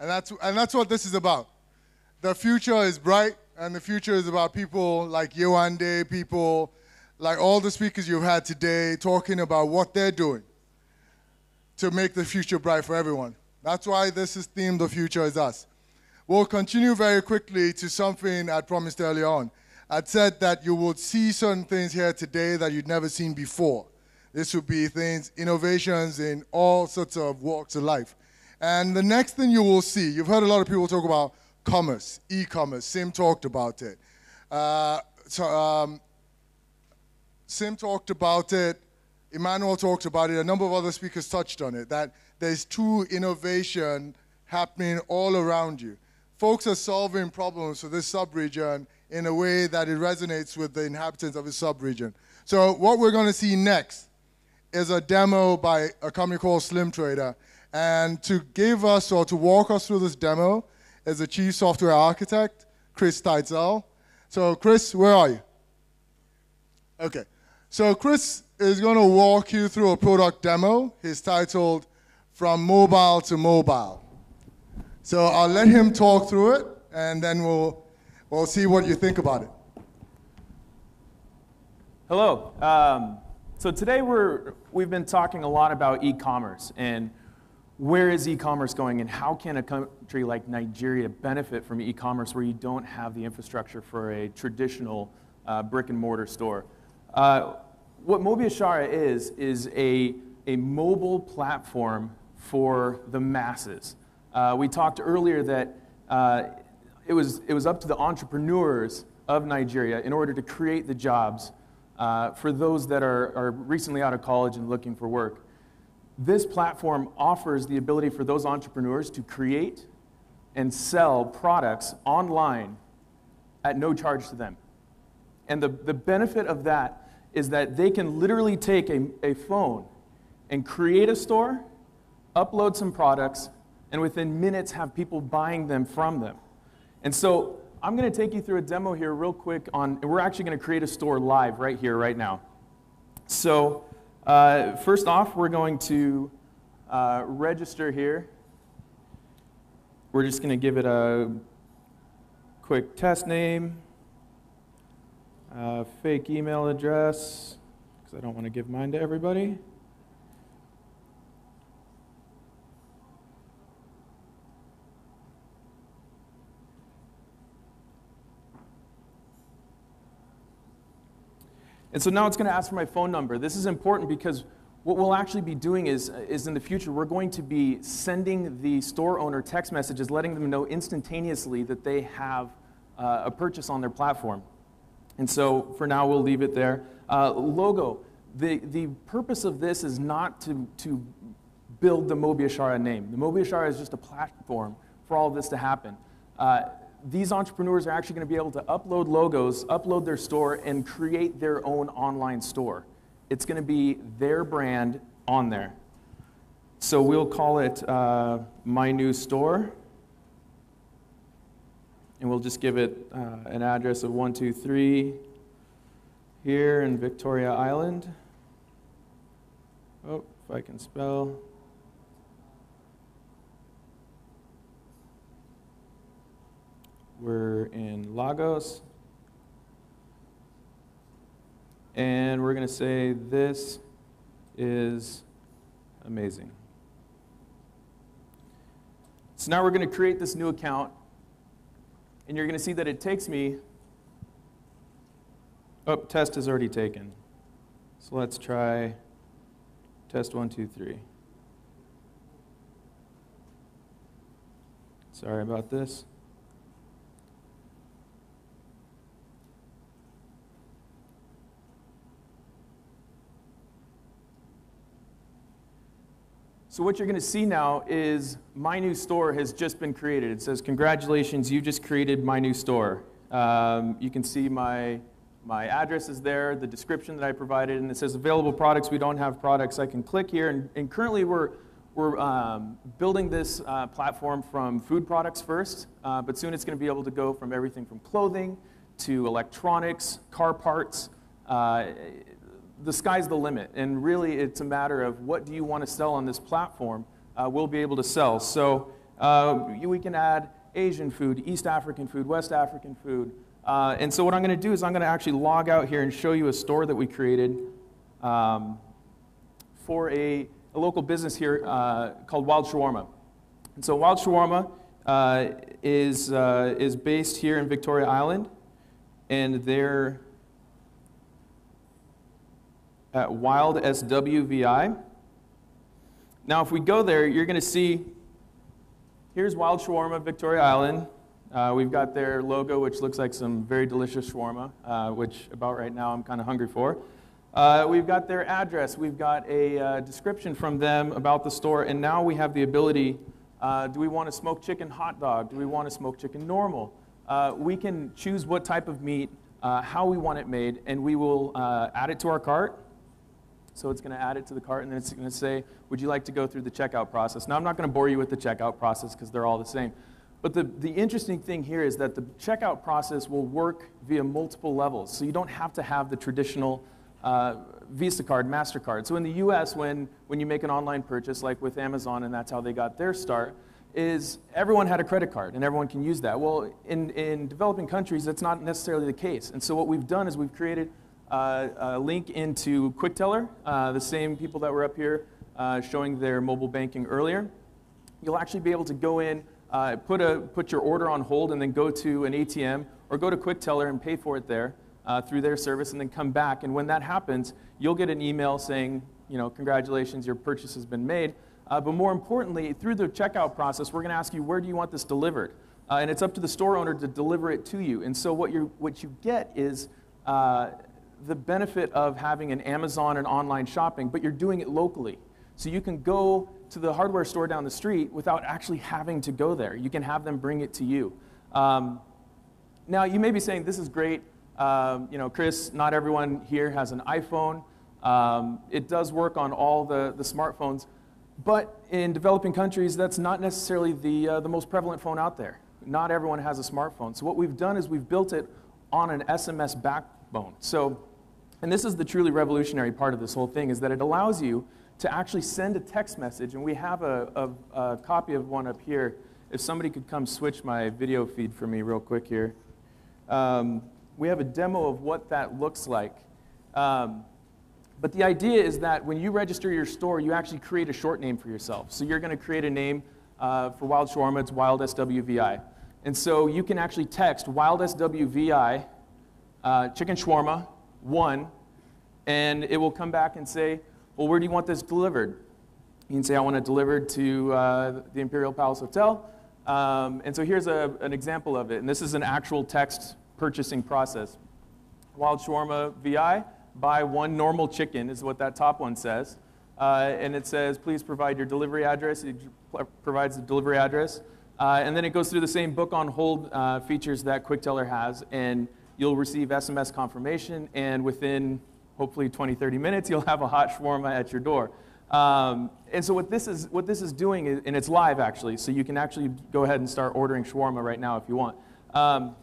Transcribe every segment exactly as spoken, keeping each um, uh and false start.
And that's, and that's what this is about. The future is bright, and the future is about people like Yohande, people like all the speakers you've had today talking about what they're doing to make the future bright for everyone. That's why this is themed The Future Is Us. We'll continue very quickly to something I promised earlier on. I'd said that you would see certain things here today that you'd never seen before. This would be things, innovations in all sorts of walks of life. And the next thing you will see, you've heard a lot of people talk about commerce, e-commerce. Sim talked about it. Uh, so, um, Sim talked about it. Emmanuel talked about it. A number of other speakers touched on it, that there's true innovation happening all around you. Folks are solving problems for this subregion in a way that it resonates with the inhabitants of the subregion. So what we're going to see next is a demo by a company called Slim Trader. And to give us, or to walk us through this demo, is the Chief Software Architect, Chris Teitzel. So Chris, where are you? Okay, so Chris is going to walk you through a product demo. He's titled, From Mobile to Mobile. So I'll let him talk through it, and then we'll, we'll see what you think about it. Hello. Um, so today we're, we've been talking a lot about e-commerce, and where is e-commerce going, and how can a country like Nigeria benefit from e-commerce where you don't have the infrastructure for a traditional uh, brick and mortar store? Uh, what Mobiashara is, is a, a mobile platform for the masses. Uh, we talked earlier that uh, it, was, it was up to the entrepreneurs of Nigeria in order to create the jobs uh, for those that are, are recently out of college and looking for work. This platform offers the ability for those entrepreneurs to create and sell products online at no charge to them. And the, the benefit of that is that they can literally take a, a phone and create a store, upload some products, and within minutes have people buying them from them. And so I'm going to take you through a demo here real quick on, and we're actually going to create a store live right here, right now. So. Uh, first off, we're going to uh, register here. We're just going to give it a quick test name, a fake email address, because I don't want to give mine to everybody. And so now it's going to ask for my phone number. This is important because what we'll actually be doing is, is in the future, we're going to be sending the store owner text messages, letting them know instantaneously that they have uh, a purchase on their platform. And so for now, we'll leave it there. Uh, logo, the, the purpose of this is not to, to build the Mobiashara name. The Mobiashara is just a platform for all of this to happen. Uh, These entrepreneurs are actually going to be able to upload logos, upload their store, and create their own online store. It's going to be their brand on there. So we'll call it uh, My New Store. And we'll just give it uh, an address of one two three here in Victoria Island. Oh, if I can spell. We're in Lagos, and we're going to say this is amazing. So now we're going to create this new account, and you're going to see that it takes me, oh, test is already taken. So let's try test one, two, three. Sorry about this. So what you're going to see now is My New Store has just been created. It says, congratulations, you just created My New Store. Um, you can see my, my address is there, the description that I provided, and it says available products. We don't have products. I can click here, and, and currently we're, we're um, building this uh, platform from food products first, uh, but soon it's going to be able to go from everything from clothing to electronics, car parts. Uh, The sky's the limit, and really it's a matter of what do you want to sell on this platform. Uh, we'll be able to sell. So Uh, we can add Asian food, East African food, West African food. Uh, and so what I'm going to do is I'm going to actually log out here and show you a store that we created um, for a, a local business here uh, called Wild Shawarma. And so Wild Shawarma uh, is, uh, is based here in Victoria Island, and they're at Wild S W V I. Now if we go there, you're going to see, here's Wild Shawarma, Victoria Island. Uh, we've got their logo, which looks like some very delicious shawarma, uh, which about right now I'm kind of hungry for. Uh, we've got their address. We've got a uh, description from them about the store, and now we have the ability, uh, do we want to smoke chicken hot dog? Do we want to smoke chicken normal? Uh, we can choose what type of meat, uh, how we want it made, and we will uh, add it to our cart. So it's going to add it to the cart, and then it's going to say, would you like to go through the checkout process? Now, I'm not going to bore you with the checkout process because they're all the same. But the, the interesting thing here is that the checkout process will work via multiple levels. So you don't have to have the traditional uh, Visa card, MasterCard. So in the U S, when, when you make an online purchase, like with Amazon, and that's how they got their start, is everyone had a credit card, and everyone can use that. Well, in, in developing countries, that's not necessarily the case. And so what we've done is we've created Uh, a link into QuickTeller, uh, the same people that were up here uh, showing their mobile banking earlier. You'll actually be able to go in, uh, put, a, put your order on hold, and then go to an A T M or go to QuickTeller and pay for it there uh, through their service, and then come back. And when that happens, you'll get an email saying, you know, congratulations, your purchase has been made. Uh, but more importantly, through the checkout process, we're going to ask you, where do you want this delivered? Uh, and it's up to the store owner to deliver it to you. And so what, you what you get is uh, the benefit of having an Amazon and online shopping, but you're doing it locally. So you can go to the hardware store down the street without actually having to go there. You can have them bring it to you. Um, now, you may be saying, this is great. Um, you know, Chris, not everyone here has an iPhone. Um, it does work on all the, the smartphones. But in developing countries, that's not necessarily the, uh, the most prevalent phone out there. Not everyone has a smartphone. So what we've done is we've built it on an S M S backbone. So and this is the truly revolutionary part of this whole thing, is that it allows you to actually send a text message. And we have a, a, a copy of one up here. If somebody could come switch my video feed for me real quick here. Um, we have a demo of what that looks like. Um, but the idea is that when you register your store, you actually create a short name for yourself. So you're going to create a name uh, for Wild Shawarma. It's Wild S W V I. And so you can actually text Wild S W V I, uh, chicken shawarma, one, and it will come back and say, well, where do you want this delivered? You can say, I want it delivered to uh, the Imperial Palace Hotel. Um, and so here's a, an example of it. And this is an actual text purchasing process. Wild Shawarma V I, buy one normal chicken is what that top one says. Uh, and it says, please provide your delivery address. It provides the delivery address. Uh, and then it goes through the same book on hold uh, features that QuickTeller has. And you'll receive S M S confirmation, and within hopefully twenty, thirty minutes, you'll have a hot shawarma at your door. Um, and so what this is, what this is doing, is, and it's live actually, so you can actually go ahead and start ordering shawarma right now if you want. Um,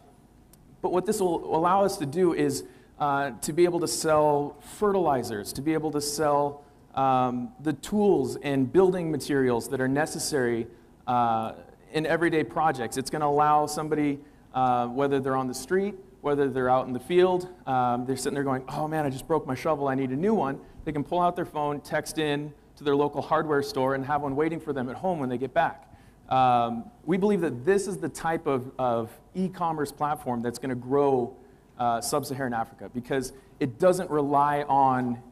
but what this will allow us to do is uh, to be able to sell fertilizers, to be able to sell um, the tools and building materials that are necessary uh, in everyday projects. It's going to allow somebody, uh, whether they're on the street, whether they're out in the field, um, they're sitting there going, oh man, I just broke my shovel, I need a new one. They can pull out their phone, text in to their local hardware store, and have one waiting for them at home when they get back. Um, we believe that this is the type of, of e-commerce platform that's going to grow uh, sub-Saharan Africa, because it doesn't rely on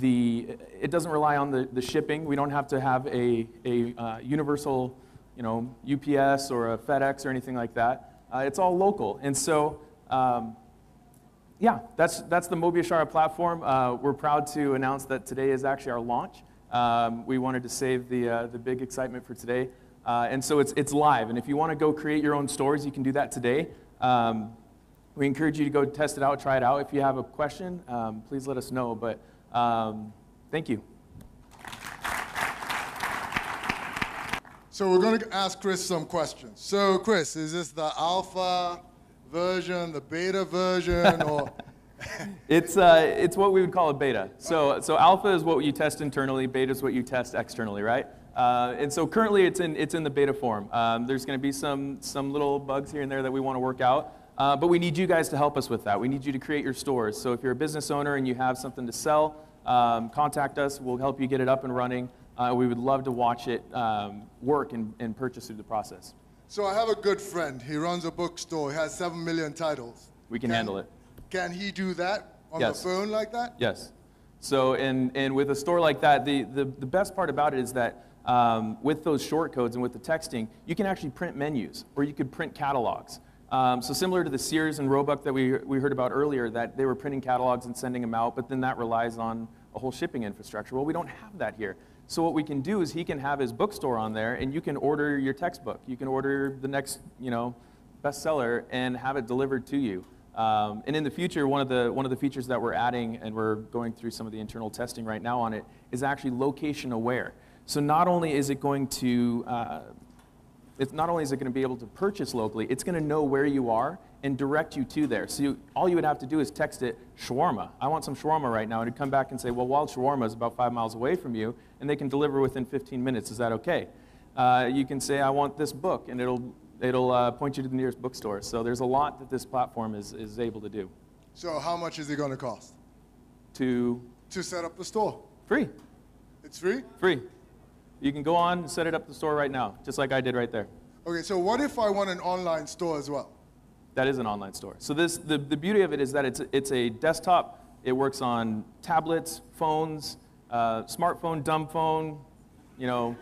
the, it doesn't rely on the, the shipping. We don't have to have a, a uh, universal, you know, U P S or a FedEx or anything like that. Uh, it's all local. And so Um, yeah, that's, that's the Mobiashara platform. Uh, we're proud to announce that today is actually our launch. Um, we wanted to save the, uh, the big excitement for today. Uh, and so it's, it's live. And if you want to go create your own stores, you can do that today. Um, we encourage you to go test it out, try it out. If you have a question, um, please let us know. But um, thank you. So we're going to ask Chris some questions. So Chris, is this the alpha version, the beta version, or It's, uh, it's what we would call a beta. So, so alpha is what you test internally, beta is what you test externally, right? Uh, and so currently it's in, it's in the beta form. Um, there's going to be some, some little bugs here and there that we want to work out. Uh, but we need you guys to help us with that. We need you to create your stores. So if you're a business owner and you have something to sell, um, contact us. We'll help you get it up and running. Uh, we would love to watch it um, work and, and purchase through the process. So I have a good friend. He runs a bookstore. He has seven million titles. We can, can handle it. Can he do that on yes. the phone like that? Yes. So and, and with a store like that, the, the, the best part about it is that um, with those short codes and with the texting, you can actually print menus or you could print catalogs. Um, so similar to the Sears and Roebuck that we, we heard about earlier, that they were printing catalogs and sending them out, but then that relies on a whole shipping infrastructure. Well, we don't have that here. So what we can do is he can have his bookstore on there, and you can order your textbook. You can order the next, you know, bestseller and have it delivered to you. Um, and in the future, one of the, one of the features that we're adding, and we're going through some of the internal testing right now on it, is actually location aware. So not only is it going to... Uh, It's not only is it going to be able to purchase locally, it's going to know where you are and direct you to there. So you, all you would have to do is text it, shawarma. I want some shawarma right now. And it'd come back and say, well, Wild Shawarma is about five miles away from you, and they can deliver within fifteen minutes. Is that okay? Uh, you can say, I want this book, and it'll, it'll uh, point you to the nearest bookstore. So there's a lot that this platform is, is able to do. So how much is it going to cost? To? To set up the store. Free. It's free? Free. You can go on and set it up the store right now, just like I did right there. Okay, so what if I want an online store as well? That is an online store. So this, the, the beauty of it is that it's, it's a desktop. It works on tablets, phones, uh, smartphone, dumb phone, you know,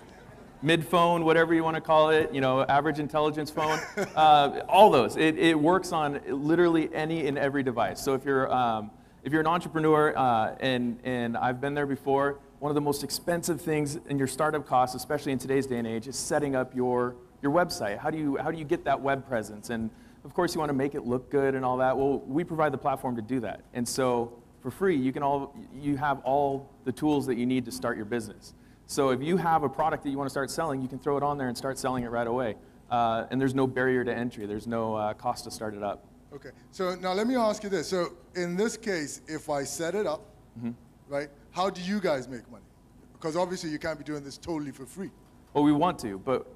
mid phone, whatever you want to call it, you know, average intelligence phone, uh, all those. It, it works on literally any and every device. So if you're, um, if you're an entrepreneur, uh, and, and I've been there before, one of the most expensive things in your startup costs, especially in today's day and age, is setting up your, your website. How do you, how do you get that web presence? And of course you want to make it look good and all that. Well, we provide the platform to do that. And so for free, you, can all, you have all the tools that you need to start your business. So if you have a product that you want to start selling, you can throw it on there and start selling it right away. Uh, and there's no barrier to entry. There's no uh, cost to start it up. Okay. So now let me ask you this. So in this case, if I set it up, mm-hmm. right? How do you guys make money? Because obviously you can't be doing this totally for free. Well, we want to, but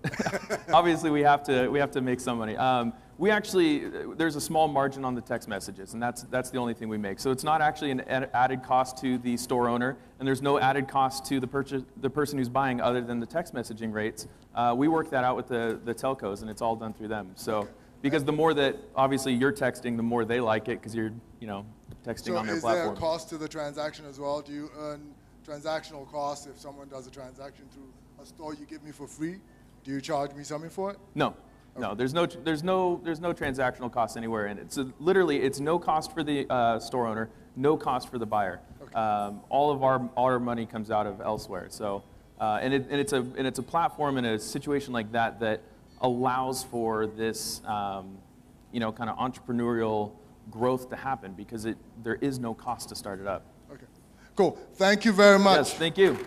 obviously we have to, we have to make some money. Um, we actually, there's a small margin on the text messages, and that's, that's the only thing we make. So it's not actually an ad added cost to the store owner, and there's no added cost to the, purchase, the person who's buying other than the text messaging rates. Uh, we work that out with the, the telcos, and it's all done through them. So, okay. Because the more that, obviously, you're texting, the more they like it, because you're, you know, texting so on their platform. So is there a cost to the transaction as well? Do you earn transactional costs if someone does a transaction through a store you give me for free? Do you charge me something for it? No, okay. no. There's no there's no there's no transactional costs anywhere in it. So literally, it's no cost for the uh, store owner, no cost for the buyer. Okay. Um, all of our all our money comes out of elsewhere. So uh, and it, and it's a and it's a platform in a situation like that that allows for this um, you know kind of entrepreneurial growth to happen, because it, there is no cost to start it up. Okay, cool. Thank you very much. Yes, thank you.